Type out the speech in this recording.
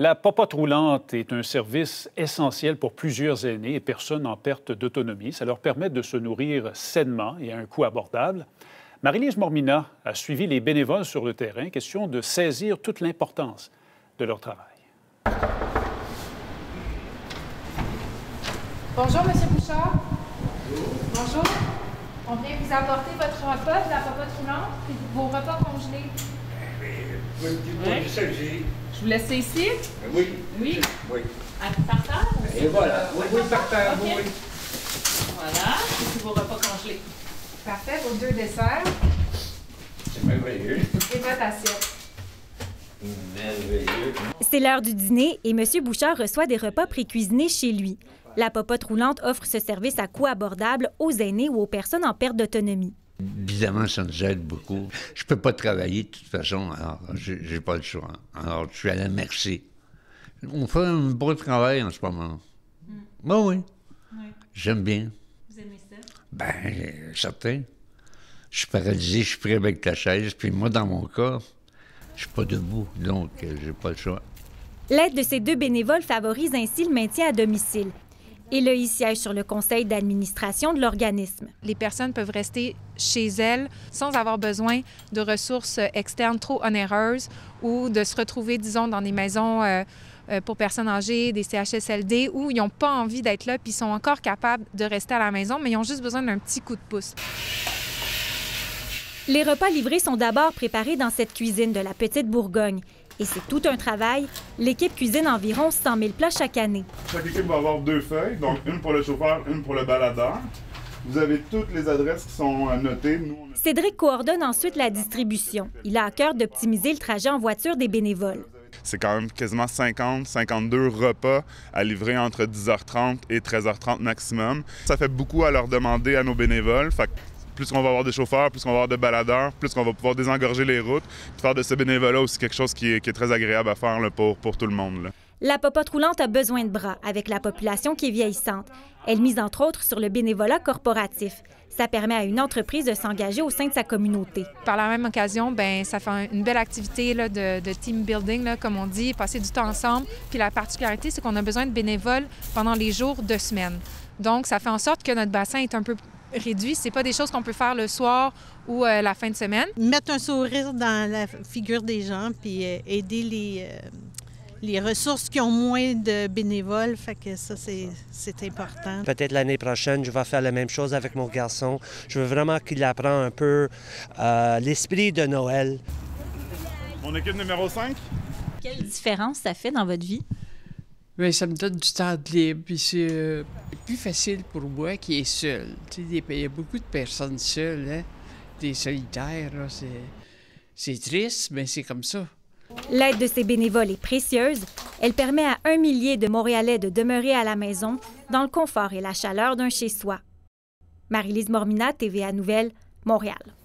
La Popote roulante est un service essentiel pour plusieurs aînés et personnes en perte d'autonomie. Ça leur permet de se nourrir sainement et à un coût abordable. Marie-Lise Mormina a suivi les bénévoles sur le terrain, question de saisir toute l'importance de leur travail. Bonjour, M. Bouchard. Bonjour. On vient vous apporter votre repas de la Popote roulante et vos repas congelés. Oui. Je vous laisse ici? Oui. Oui? Oui. Par terre? Et voilà. Oui, oui, par terre, okay. Oui. Voilà, c'est vos repas congelés. Parfait, vos deux desserts. C'est merveilleux. Et votre assiette. Merveilleux. C'est l'heure du dîner et M. Bouchard reçoit des repas précuisinés chez lui. La Popote roulante offre ce service à coût abordable aux aînés ou aux personnes en perte d'autonomie. Évidemment, ça nous aide beaucoup. Je peux pas travailler de toute façon, alors j'ai pas le choix. Alors, je suis à la merci. On fait un beau travail en ce moment. Mm. Ben oui, oui. J'aime bien. Vous aimez ça? Ben, certain. Je suis paralysé, je suis pris avec la chaise, puis moi, dans mon corps, je suis pas debout, donc j'ai pas le choix. L'aide de ces deux bénévoles favorise ainsi le maintien à domicile. Et là, il siège sur le conseil d'administration de l'organisme. Les personnes peuvent rester chez elles sans avoir besoin de ressources externes trop onéreuses ou de se retrouver, disons, dans des maisons pour personnes âgées, des CHSLD, où ils n'ont pas envie d'être là puis ils sont encore capables de rester à la maison, mais ils ont juste besoin d'un petit coup de pouce. Les repas livrés sont d'abord préparés dans cette cuisine de la Petite-Bourgogne. Et c'est tout un travail. L'équipe cuisine environ 100 000 plats chaque année. Chaque équipe va avoir deux feuilles, donc une pour le chauffeur, une pour le baladeur. Vous avez toutes les adresses qui sont notées. Nous, on a... Cédric coordonne ensuite la distribution. Il a à cœur d'optimiser le trajet en voiture des bénévoles. C'est quand même quasiment 50-52 repas à livrer entre 10h30 et 13h30 maximum. Ça fait beaucoup à leur demander à nos bénévoles. Fait que plus qu'on va avoir de chauffeurs, plus qu'on va avoir de baladeurs, plus qu'on va pouvoir désengorger les routes. Faire de ce bénévolat aussi quelque chose qui est très agréable à faire là, pour tout le monde. Là. La Popote roulante a besoin de bras avec la population qui est vieillissante. Elle mise entre autres sur le bénévolat corporatif. Ça permet à une entreprise de s'engager au sein de sa communauté. Par la même occasion, bien, ça fait une belle activité là, de team building, là, comme on dit, passer du temps ensemble. Puis la particularité, c'est qu'on a besoin de bénévoles pendant les jours de semaine. Donc, ça fait en sorte que notre bassin est un peu réduit. C'est pas des choses qu'on peut faire le soir ou la fin de semaine. Mettre un sourire dans la figure des gens puis aider les ressources qui ont moins de bénévoles, fait que ça, c'est important. Peut-être l'année prochaine, je vais faire la même chose avec mon garçon. Je veux vraiment qu'il apprend un peu l'esprit de Noël. Mon équipe numéro 5. Quelle différence ça fait dans votre vie? Bien, ça me donne du temps de libre, puis c'est plus facile pour moi qui est seul. Il y a beaucoup de personnes seules, hein? Des solitaires, c'est triste, mais c'est comme ça. L'aide de ces bénévoles est précieuse. Elle permet à 1 millier de Montréalais de demeurer à la maison dans le confort et la chaleur d'un chez-soi. Marie-Lise Mormina, TVA Nouvelles, Montréal.